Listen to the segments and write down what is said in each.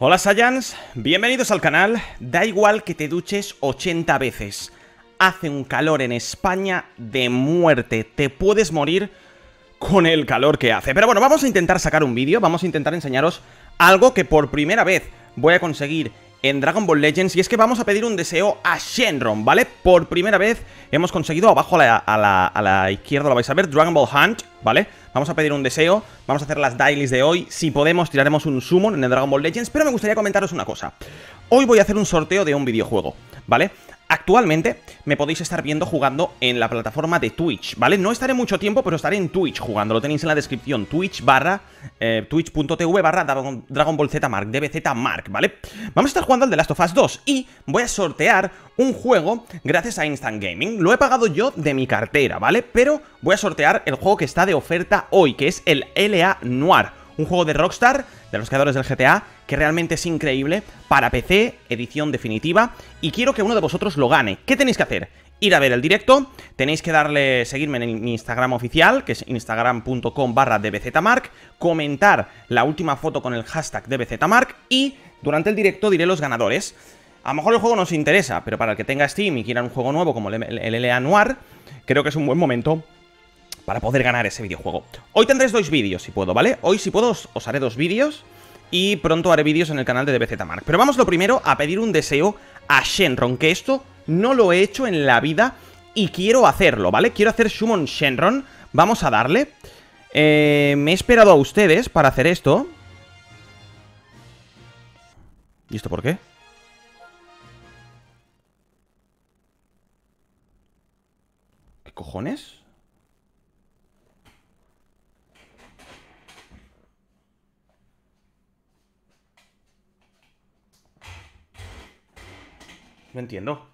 Hola Saiyans, bienvenidos al canal. Da igual que te duches 80 veces. Hace un calor en España de muerte. Te puedes morir con el calor que hace. Pero bueno, vamos a intentar sacar un vídeo. Vamos a intentar enseñaros algo que por primera vez voy a conseguir en Dragon Ball Legends. Y es que vamos a pedir un deseo a Shenron, ¿vale? Por primera vez hemos conseguido, abajo a la izquierda lo vais a ver, Dragon Ball Hunt, ¿vale? Vamos a pedir un deseo, vamos a hacer las dailies de hoy. Si podemos tiraremos un summon en el Dragon Ball Legends. Pero me gustaría comentaros una cosa. Hoy voy a hacer un sorteo de un videojuego, ¿vale? Actualmente me podéis estar viendo jugando en la plataforma de Twitch, ¿vale? No estaré mucho tiempo, pero estaré en Twitch jugando. Lo tenéis en la descripción, twitch.tv/DragonBallZMark, DBZMark, ¿vale? Vamos a estar jugando al The Last of Us 2 y voy a sortear un juego gracias a Instant Gaming. Lo he pagado yo de mi cartera, ¿vale? Pero voy a sortear el juego que está de oferta hoy, que es el L.A. Noire. Un juego de Rockstar, de los creadores del GTA, que realmente es increíble, para PC, edición definitiva, y quiero que uno de vosotros lo gane. ¿Qué tenéis que hacer? Ir a ver el directo, tenéis que darle, seguirme en mi Instagram oficial, que es instagram.com/DBZMark, comentar la última foto con el hashtag DBZMark, y durante el directo diré los ganadores. A lo mejor el juego no os interesa, pero para el que tenga Steam y quiera un juego nuevo como el L.A. Noire, creo que es un buen momento para poder ganar ese videojuego. Hoy tendréis dos vídeos si puedo, ¿vale? Hoy si puedo os haré dos vídeos y pronto haré vídeos en el canal de DBZMark. Pero vamos lo primero a pedir un deseo a Shenron, que esto no lo he hecho en la vida y quiero hacerlo, ¿vale? Quiero hacer Summon Shenron. Vamos a darle. Me he esperado a ustedes para hacer esto. ¿Y esto por qué? ¿Qué cojones? No entiendo.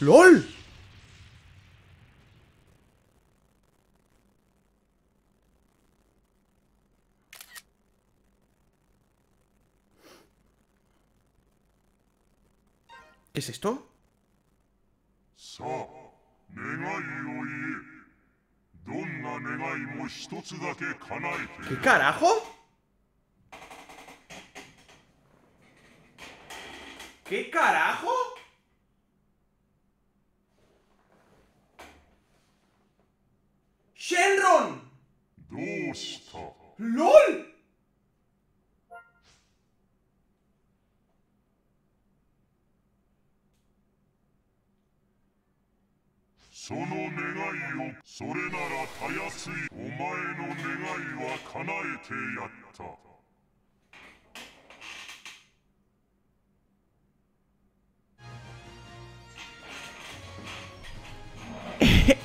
¡LOL! ¿Qué es esto? ¿Qué carajo? ¿Qué carajo? ¡Shenron! ¡LOL!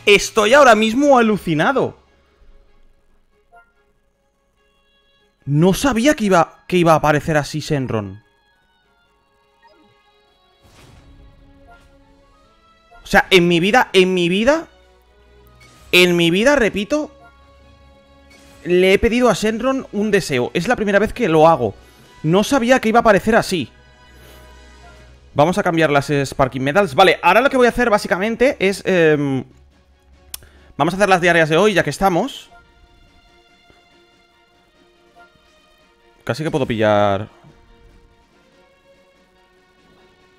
Estoy ahora mismo alucinado. No sabía que iba a aparecer así Shenron. O sea, en mi vida, repito, le he pedido a Shenron un deseo. Es la primera vez que lo hago. No sabía que iba a aparecer así. Vamos a cambiar las Sparking Medals. Vale, ahora lo que voy a hacer básicamente es... vamos a hacer las diarias de hoy, ya que estamos. Casi que puedo pillar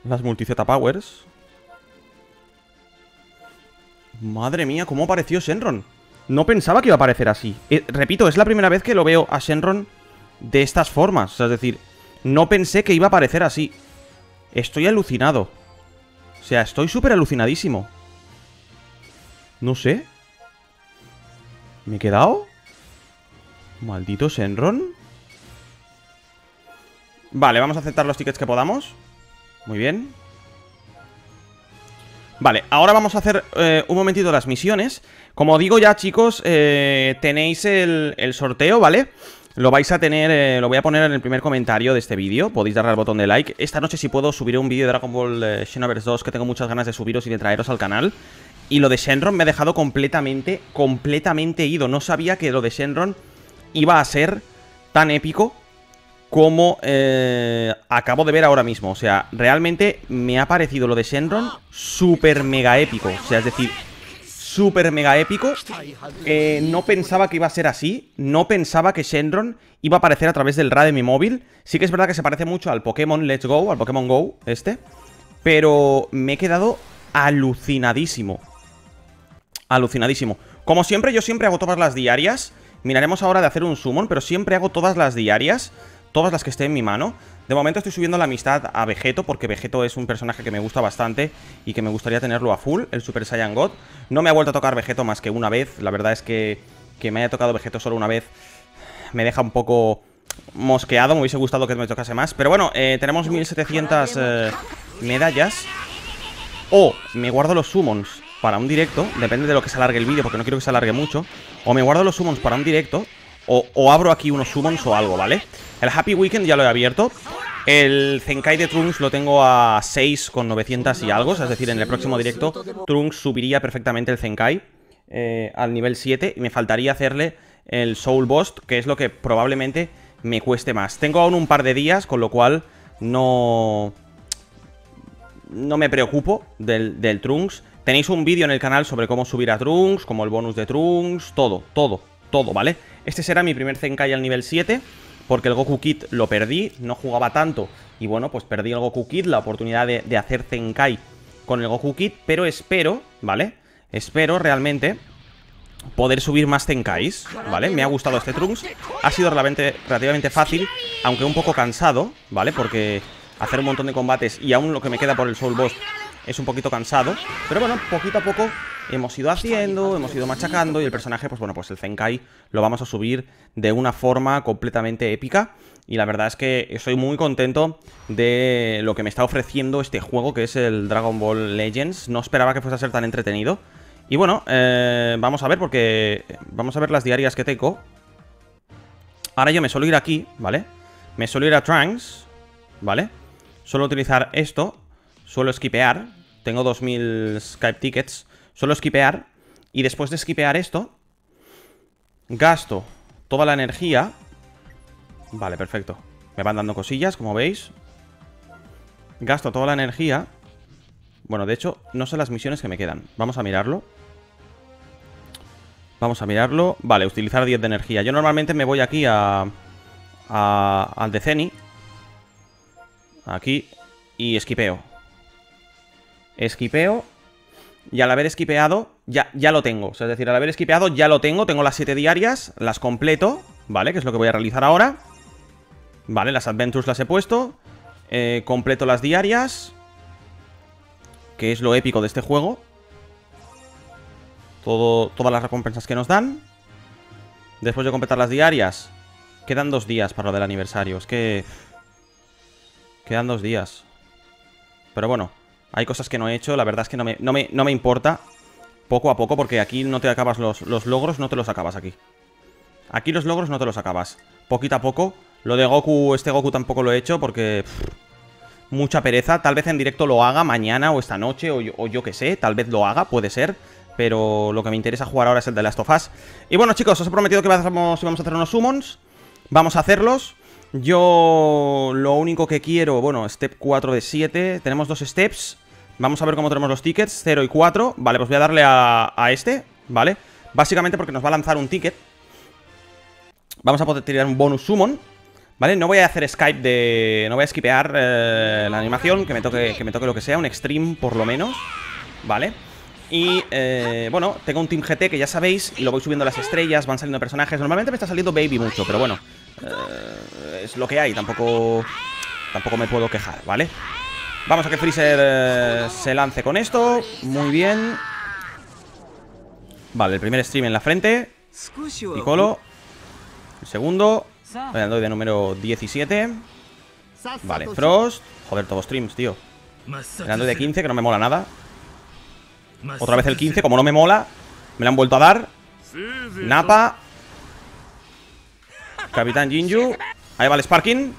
las multi-Z Powers. Madre mía, cómo apareció Shenron. No pensaba que iba a aparecer así. Repito, es la primera vez que lo veo a Shenron de estas formas. O sea, es decir, no pensé que iba a aparecer así. Estoy alucinado. O sea, estoy súper alucinadísimo. No sé. ¿Me he quedado? Maldito Shenron. Vale, vamos a aceptar los tickets que podamos. Muy bien. Vale, ahora vamos a hacer un momentito las misiones. Como digo ya, chicos, tenéis el sorteo, ¿vale? Lo vais a tener, lo voy a poner en el primer comentario de este vídeo. Podéis darle al botón de like. Esta noche si puedo subiré un vídeo de Dragon Ball Xenoverse 2 que tengo muchas ganas de subiros y de traeros al canal. Y lo de Shenron me ha dejado completamente ido. No sabía que lo de Shenron iba a ser tan épico como acabo de ver ahora mismo. O sea, realmente me ha parecido lo de Shenron súper mega épico. O sea, es decir, súper mega épico. No pensaba que iba a ser así. No pensaba que Shenron iba a aparecer a través del RA de mi móvil. Sí que es verdad que se parece mucho al Pokémon Let's Go, al Pokémon Go este. Pero me he quedado alucinadísimo. Alucinadísimo. Como siempre, yo siempre hago todas las diarias. Miraremos ahora de hacer un summon, pero siempre hago todas las diarias. Todas las que estén en mi mano. De momento estoy subiendo la amistad a Vegetto, porque Vegetto es un personaje que me gusta bastante y que me gustaría tenerlo a full, el Super Saiyan God. No me ha vuelto a tocar Vegetto más que una vez. La verdad es que me haya tocado Vegetto solo una vez me deja un poco mosqueado. Me hubiese gustado que me tocase más. Pero bueno, tenemos 1700 medallas. O me guardo los summons para un directo. Depende de lo que se alargue el vídeo, porque no quiero que se alargue mucho. O me guardo los summons para un directo, o abro aquí unos summons o algo, ¿vale? El Happy Weekend ya lo he abierto. El Zenkai de Trunks lo tengo a 6,900 y algo. Es decir, en el próximo directo Trunks subiría perfectamente el Zenkai al nivel 7. Y me faltaría hacerle el Soul Boost, que es lo que probablemente me cueste más. Tengo aún un par de días, con lo cual no me preocupo del Trunks. Tenéis un vídeo en el canal sobre cómo subir a Trunks, como el bonus de Trunks, todo, ¿vale? Este será mi primer Zenkai al nivel 7, porque el Goku Kid lo perdí, no jugaba tanto, y bueno, pues perdí el Goku Kid, la oportunidad de hacer Zenkai con el Goku Kid, pero espero, ¿vale? Espero realmente poder subir más Zenkais, ¿vale? Me ha gustado este Trunks, ha sido relativamente fácil, aunque un poco cansado, ¿vale? Porque hacer un montón de combates y aún lo que me queda por el Soul Boss es un poquito cansado, pero bueno, poquito a poco hemos ido haciendo, hemos ido machacando. Y el personaje, pues bueno, pues el Zenkai lo vamos a subir de una forma completamente épica. Y la verdad es que estoy muy contento de lo que me está ofreciendo este juego, que es el Dragon Ball Legends. No esperaba que fuese a ser tan entretenido. Y bueno, vamos a ver, porque vamos a ver las diarias que tengo. Ahora yo me suelo ir aquí, ¿vale? Me suelo ir a Trunks, ¿vale? Suelo utilizar esto. Suelo esquipear, tengo 2000 Skype tickets, suelo esquipear y después de esquipear esto, gasto toda la energía. Vale, perfecto, me van dando cosillas, como veis. Gasto toda la energía. Bueno, de hecho, no sé las misiones que me quedan, vamos a mirarlo. Vamos a mirarlo, vale, utilizar 10 de energía. Yo normalmente me voy aquí al de Zeny. Aquí, y esquipeo. Esquipeo. Y al haber esquipeado, ya lo tengo. O sea, es decir, al haber esquipeado ya lo tengo. Tengo las 7 diarias, las completo, ¿vale? Que es lo que voy a realizar ahora. Vale, las adventures las he puesto. Completo las diarias, que es lo épico de este juego. Todas las recompensas que nos dan. Después de completar las diarias, quedan 2 días para lo del aniversario. Es que... quedan 2 días. Pero bueno, hay cosas que no he hecho, la verdad es que no me importa. Poco a poco, porque aquí no te acabas los logros, no te los acabas aquí. Aquí los logros no te los acabas. Poquito a poco. Lo de Goku, este Goku tampoco lo he hecho porque... mucha pereza. Tal vez en directo lo haga mañana o esta noche o yo qué sé. Tal vez lo haga, puede ser. Pero lo que me interesa jugar ahora es el de The Last of Us. Y bueno, chicos, os he prometido que íbamos a hacer unos summons. Vamos a hacerlos. Yo lo único que quiero... bueno, step 4 de 7. Tenemos 2 steps. Vamos a ver cómo tenemos los tickets, 0 y 4. Vale, pues voy a darle a este, ¿vale? Básicamente porque nos va a lanzar un ticket. Vamos a poder tirar un bonus summon, ¿vale? No voy a hacer Skype de... no voy a esquipear la animación, que me toque lo que sea, un extreme por lo menos, ¿vale? Y, bueno, tengo un Team GT que ya sabéis, y lo voy subiendo las estrellas, van saliendo personajes. Normalmente me está saliendo Baby mucho, pero bueno, es lo que hay, tampoco me puedo quejar, ¿vale? Vamos a que Freezer se lance con esto. Muy bien. Vale, el primer stream en la frente. Piccolo. El segundo. Le doy de número 17. Vale, Frost. Joder, todos streams, tío. Le doy de 15, que no me mola nada. Otra vez el 15, como no me mola. Me lo han vuelto a dar. Nappa. Capitán Jinju. Ahí va el Sparking.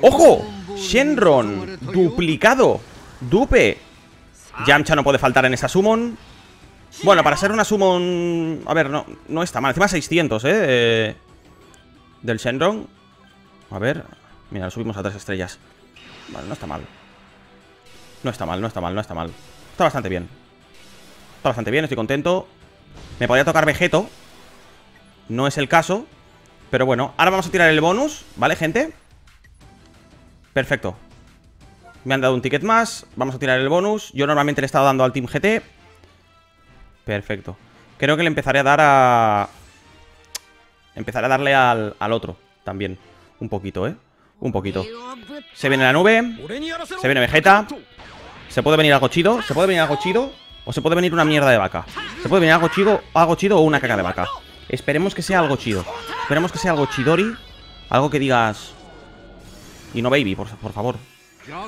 ¡Ojo! Shenron, duplicado. Dupe. Yamcha no puede faltar en esa summon. Bueno, para ser una summon... a ver, no está mal. Encima 600, del Shenron. A ver... mira, lo subimos a 3 estrellas. Vale, no está mal. No está mal, no está mal, no está mal. Está bastante bien. está bastante bien, estoy contento. Me podría tocar Vegetto, no es el caso, pero bueno, ahora vamos a tirar el bonus, ¿vale, gente? Perfecto. Me han dado un ticket más, vamos a tirar el bonus. Yo normalmente le he estado dando al Team GT. Perfecto. Creo que le empezaré a dar a... Empezaré a darle al otro también. Un poquito, ¿eh? Un poquito. Se viene la nube. Se viene Vegeta. Se puede venir algo chido. Se puede venir algo chido. O se puede venir una mierda de vaca. Se puede venir algo chido o una caca de vaca. Esperemos que sea algo chido. Esperemos que sea algo chidori. Algo que digas... Y no baby, por favor.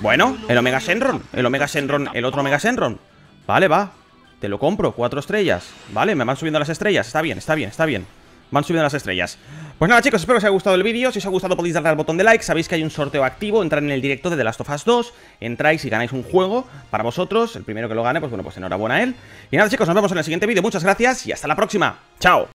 Bueno, el Omega Shenron. El Omega Shenron, el otro Omega Shenron. Vale, va. Te lo compro, 4 estrellas. Vale, me van subiendo las estrellas. Está bien, está bien, está bien. Van subiendo las estrellas. Pues nada, chicos, espero que os haya gustado el vídeo. Si os ha gustado podéis darle al botón de like. Sabéis que hay un sorteo activo. Entrad en el directo de The Last of Us 2. Entráis y ganáis un juego para vosotros. El primero que lo gane, pues bueno, pues enhorabuena a él. Y nada, chicos, nos vemos en el siguiente vídeo. Muchas gracias y hasta la próxima. Chao.